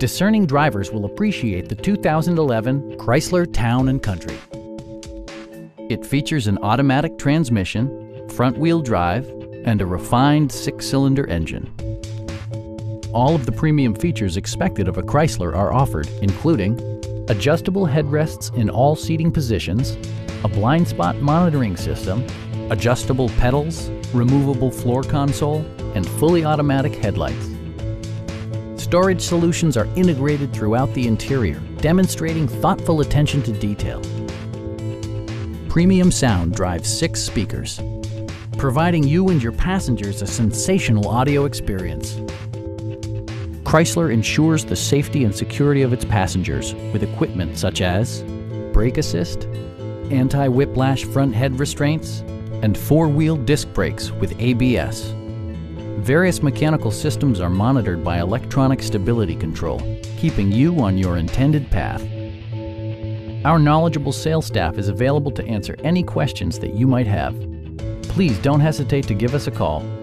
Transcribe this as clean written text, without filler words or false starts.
Discerning drivers will appreciate the 2011 Chrysler Town & Country. It features an automatic transmission, front-wheel drive, and a refined six-cylinder engine. All of the premium features expected of a Chrysler are offered, including adjustable headrests in all seating positions, a blind spot monitoring system, adjustable pedals, removable floor console, and fully automatic headlights. Storage solutions are integrated throughout the interior, demonstrating thoughtful attention to detail. Premium sound drives 6 speakers, providing you and your passengers a sensational audio experience. Chrysler ensures the safety and security of its passengers with equipment such as brake assist, anti-whiplash front head restraints, and 4-wheel disc brakes with ABS. Various mechanical systems are monitored by electronic stability control, keeping you on your intended path. Our knowledgeable sales staff is available to answer any questions that you might have. Please don't hesitate to give us a call.